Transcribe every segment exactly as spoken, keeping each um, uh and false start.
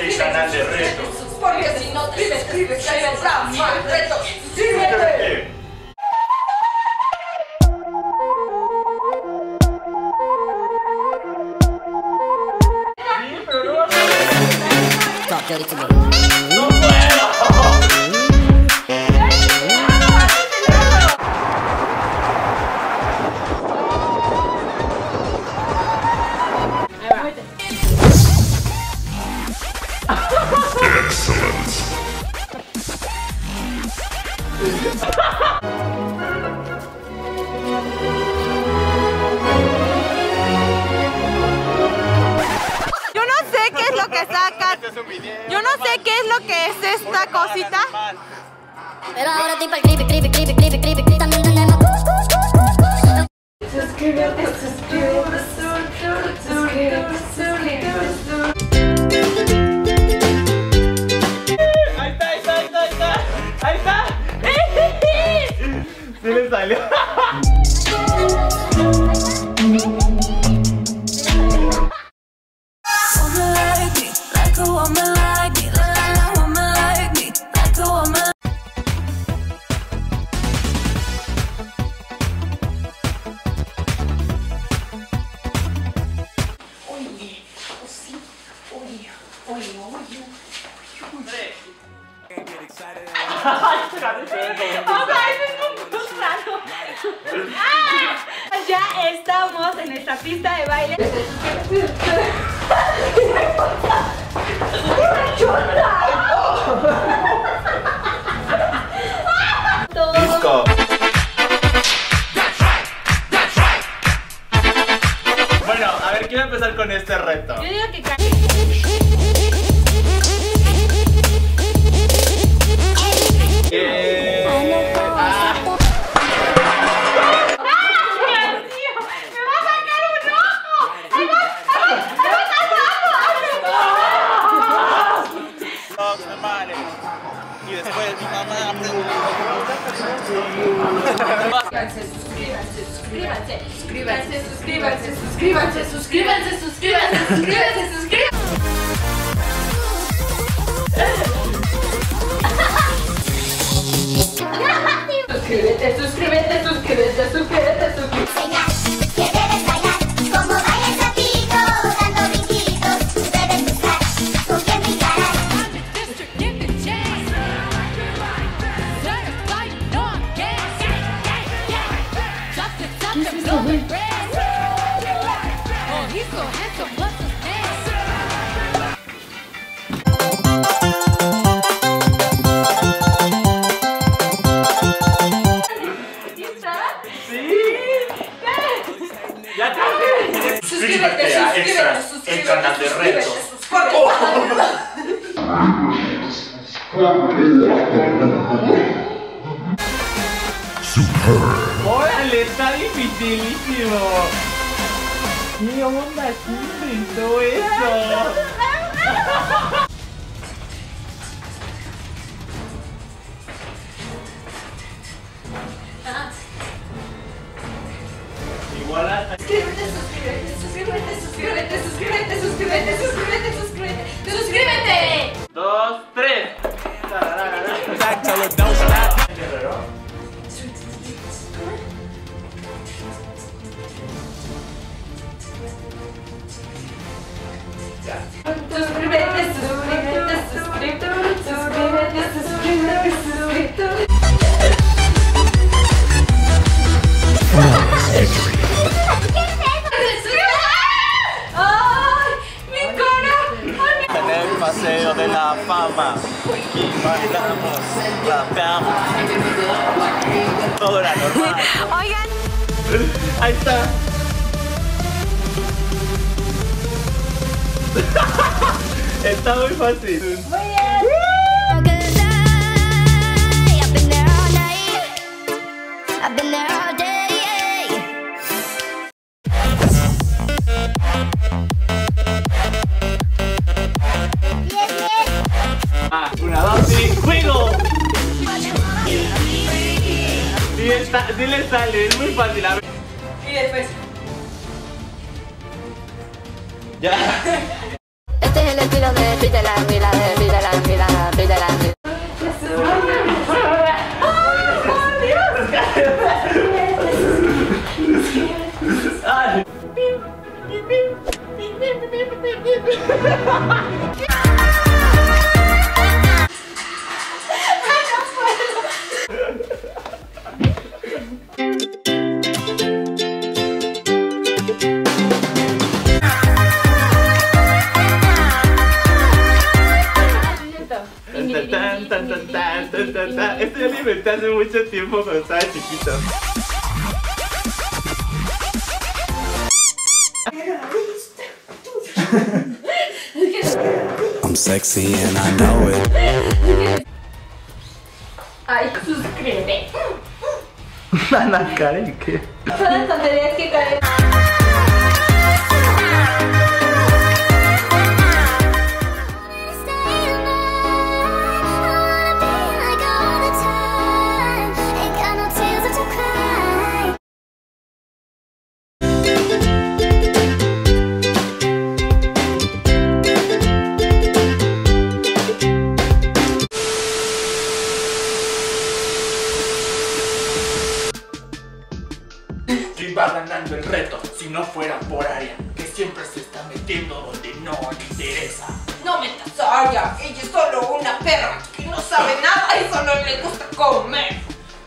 que sanar del reto. Porque si no te escribes, te vendrá mal reto. ¡Síguete! ¡No puedo! Yo no sé qué es lo que es esta cosita. Pero ahora tipo el creepy, creepy, creepy, creepy, creepy. También tenemos. Suscríbete, suscríbete, suscríbete, suscríbete. Ahí está, ahí está, ahí está, ahí está. Sí le salió. Ya estamos en esta pista de baile. Disco. Bueno, a ver, quiero empezar con este reto. Yo digo que suscríbanse, suscríbanse, suscríbanse, suscríbanse, suscríbanse, suscríbanse, suscríbanse. Suscríbete, suscríbete, suscríbete, suscríbete, suscríbete. Que debes bailar, como bailes a ti, dando brinquitos. Tú debes buscar, con quien brincarás. ¡Órale! ¡Está dificilísimo! ¡Qué onda! ¿Quién inventó eso? Igual a... Suscríbete, suscríbete, suscríbete, suscríbete, suscríbete, suscríbete, suscríbete, suscríbete. Dos, tres. Todo era normal. Oigan, ahí está. Está muy fácil. Muy bien. Ah, una, dos y juego. Sí, está, sí le sale, es muy fácil. A ver. Y después. Ya. Este es el estilo de... pídela, pídela, pídela, pídela, pídela. ¡Ay, por Dios! Esto ya lo inventé hace mucho tiempo cuando estaba chiquito. I'm sexy and I know it. Ay, suscríbete. Ana, Karen, ¿qué? Son las tonterías que Karen. Va ganando el reto, si no fuera por Aria, que siempre se está metiendo donde no le interesa. No metas a Aria, ella es solo una perra que no sabe nada y solo le gusta comer.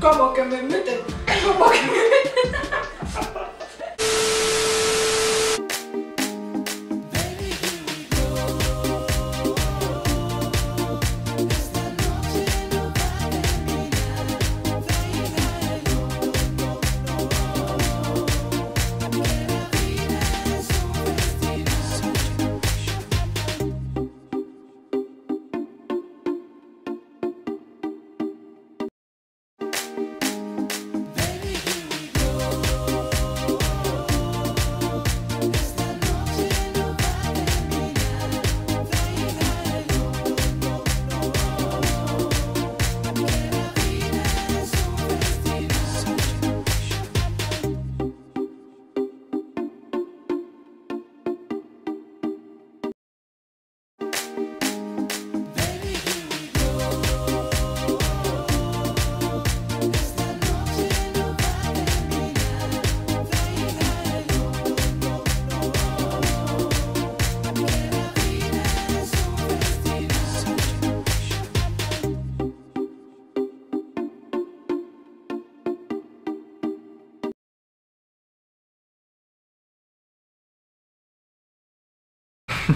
¿Cómo que me meten? ¿Cómo que me meten?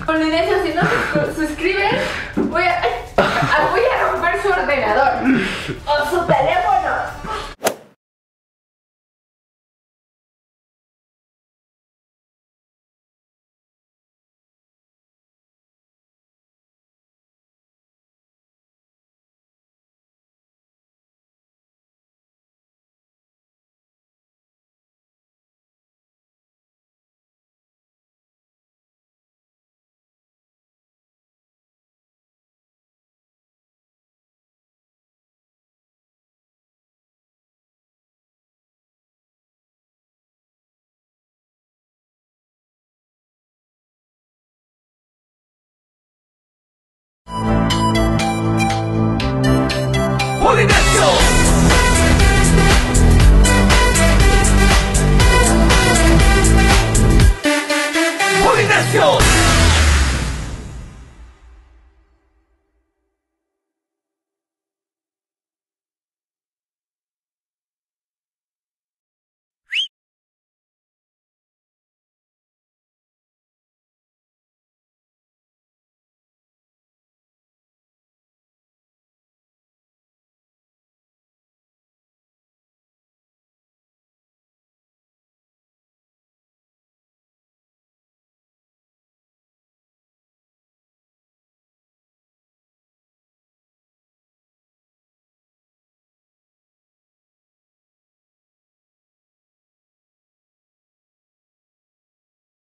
Polinesios, si no se suscriben, voy a, a, voy a romper su ordenador o su teléfono. ¡Polinesios! ¡Polinesios!